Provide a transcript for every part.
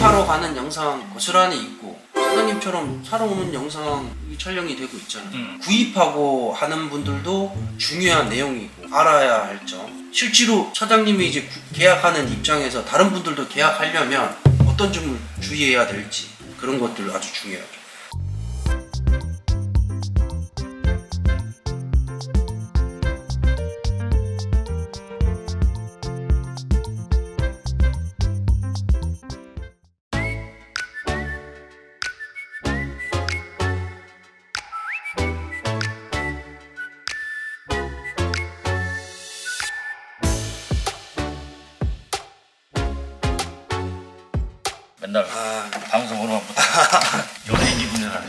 여행하러 가는 영상 고스란히 있고 사장님처럼 사러 오는 영상이 촬영이 되고 있잖아요. 구입하고 하는 분들도 중요한 내용이고 알아야 할 점. 실제로 사장님이 이제 계약하는 입장에서 다른 분들도 계약하려면 어떤 점을 주의해야 될지 그런 것들 아주 중요하죠. 맨날 방송으로만 보다 연예인 기분을 하네.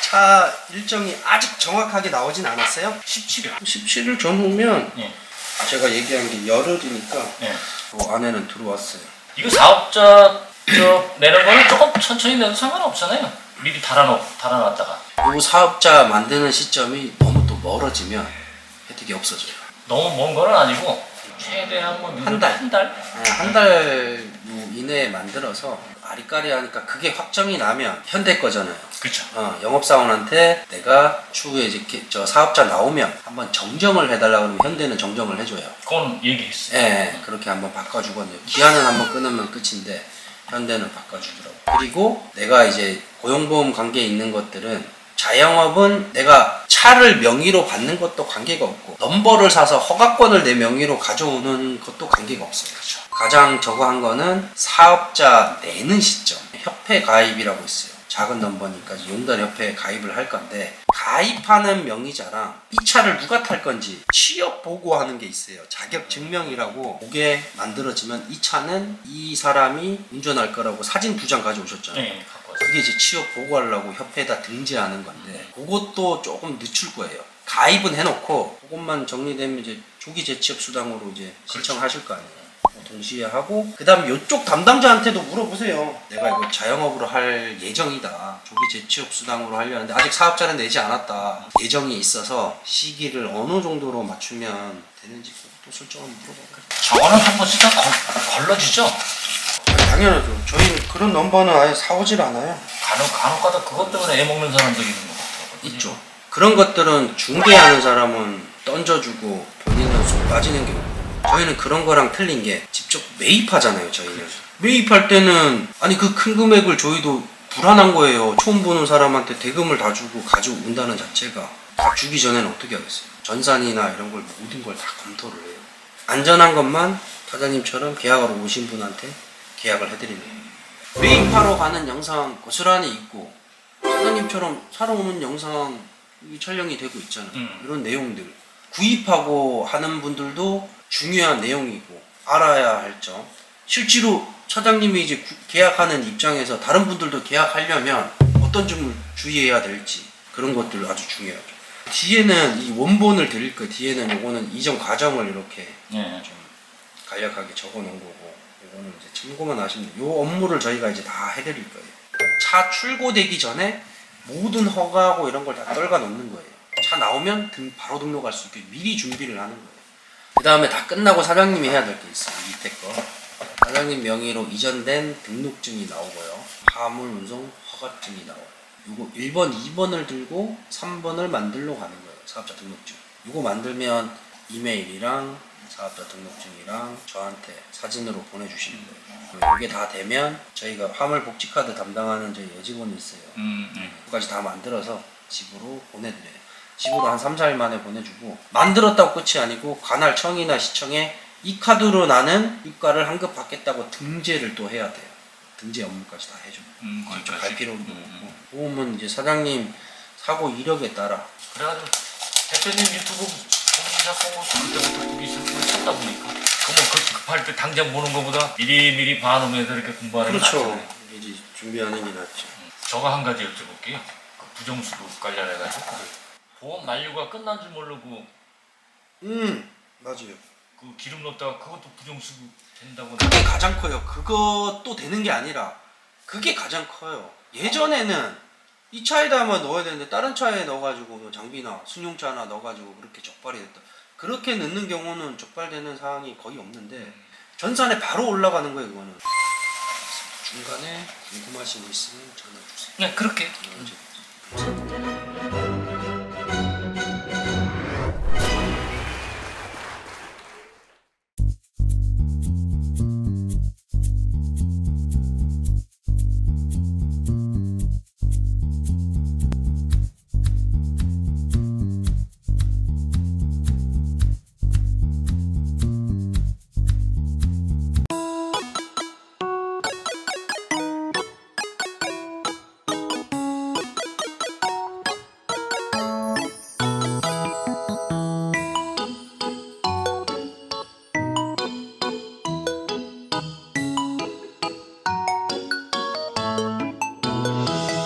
차 일정이 아직 정확하게 나오진 않았어요? 17일 전후면 예. 제가 얘기한 게 열흘이니까 예. 그 안에는 들어왔어요. 이거 사업자 내는 거는 조금 천천히 내도 상관없잖아요. 미리 달아놨다가 그리고 사업자 만드는 시점이 너무 또 멀어지면 혜택이 없어져요. 너무 먼 거는 아니고 최대한 뭐 한 달 이내에 만들어서 아리까리 하니까 그게 확정이 나면 현대 거잖아요. 그렇죠. 영업사원한테 내가 추후에 이제 저 사업자 나오면 한번 정정을 해달라 그러면 현대는 정정을 해줘요. 그건 얘기했어요. 예, 그렇게 한번 바꿔주거든요. 기한은 한번 끊으면 끝인데 현대는 바꿔주더라고. 그리고 내가 이제 고용보험 관계에 있는 것들은 자영업은 내가 차를 명의로 받는 것도 관계가 없고 넘버를 사서 허가권을 내 명의로 가져오는 것도 관계가 없어요. 그렇죠. 가장 저거 한 거는 사업자 내는 시점, 협회 가입이라고 있어요. 작은 넘버니까 용단협회에 가입을 할 건데 가입하는 명의자랑 이 차를 누가 탈 건지 취업 보고하는 게 있어요. 자격증명이라고. 그게 만들어지면 이 차는 이 사람이 운전할 거라고 사진 2장 가져오셨잖아요. 네. 그게 이제 취업 보고하려고 협회에다 등재하는 건데 그것도 조금 늦출 거예요. 가입은 해놓고 그것만 정리되면 이제 조기 재취업 수당으로 이제 신청하실 거 아니에요. 동시에 하고 그 다음 이쪽 담당자한테도 물어보세요. 내가 이거 자영업으로 할 예정이다. 조기 재취업 수당으로 하려는데 아직 사업자는 내지 않았다. 예정이 있어서 시기를 어느 정도로 맞추면 되는지 그것도 설정을 물어봐요. 저거는 한 번씩 다 걸러지죠? 당연하죠. 저희는 그런 넘버는 아예 사오질 않아요. 간혹가다 그것 때문에 애 먹는 사람들이 있는 것 같아요. 있죠. 그런 것들은 중개하는 사람은 던져주고 본인은 쏙 빠지는 게 없고 저희는 그런 거랑 틀린 게 직접 매입하잖아요. 저희는. 그렇죠. 매입할 때는 아니 그 큰 금액을 저희도 불안한 거예요. 처음 보는 사람한테 대금을 다 주고 가져온다는 자체가 다 주기 전에는 어떻게 하겠어요. 전산이나 이런 걸 모든 걸 다 검토를 해요. 안전한 것만 사장님처럼 계약으로 오신 분한테 계약을 해드리는 거예요. 매입하러 가는 영상 고스란히 있고 사장님처럼 사러 오는 영상이 촬영이 되고 있잖아요. 이런 내용들 구입하고 하는 분들도 중요한 내용이고 알아야 할 점. 실제로 사장님이 이제 계약하는 입장에서 다른 분들도 계약하려면 어떤 점을 주의해야 될지 그런 것들 아주 중요하죠. 뒤에는 이 원본을 드릴 거예요. 뒤에는 요거는 이전 과정을 이렇게 좀 간략하게 적어 놓은 거고 요거는 이제 참고만 하시면 돼요. 요 업무를 저희가 이제 다 해드릴 거예요. 차 출고되기 전에 모든 허가하고 이런 걸 다 떨가 놓는 거예요. 차 나오면 바로 등록할 수 있게 미리 준비를 하는 거예요. 그 다음에 다 끝나고 사장님이 해야 될 게 있어요. 밑에 거 사장님 명의로 이전된 등록증이 나오고요. 화물운송 허가증이 나와요. 이거 1번, 2번을 들고 3번을 만들러 가는 거예요. 사업자 등록증 이거 만들면 이메일이랑 사업자 등록증이랑 저한테 사진으로 보내주시는 거예요. 이게 다 되면 저희가 화물 복지카드 담당하는 저희 여직원이 있어요. 그것까지 다 만들어서 집으로 보내드려요. 집으로 한 3-4일 만에 보내주고 만들었다고 끝이 아니고 관할청이나 시청에 이 카드로 나는 유가를 환급받겠다고 등재를 또 해야 돼요. 등재 업무까지 다 해줘요. 직접 갈 필요도 없고 보험은 이제 사장님 사고 이력에 따라 그래가지고 대표님 유튜브 보기 시작하고 그때부터 보기 시작하다 보니까 그러면 급할 때 당장 보는 것보다 미리미리 봐놓으면서 이렇게 공부하는 게 낫죠. 그렇죠. 이제 준비하는 게 낫죠. 저거 한 가지 여쭤볼게요. 부정수도 관련해가지고 보험 만료가 끝난 줄 모르고 맞아요. 그 기름 넣었다가 그것도 부정수 된다고 그게 가장 커요. 그것도 되는 게 아니라 그게 가장 커요. 예전에는 이 차에다만 넣어야 되는데 다른 차에 넣어가지고 장비나 승용차나 넣어가지고 그렇게 적발이 됐다. 그렇게 넣는 경우는 적발되는 사항이 거의 없는데 전산에 바로 올라가는 거예요, 이거는. 중간에 궁금하신 거 있으면 전화 주세요. 그냥 그렇게.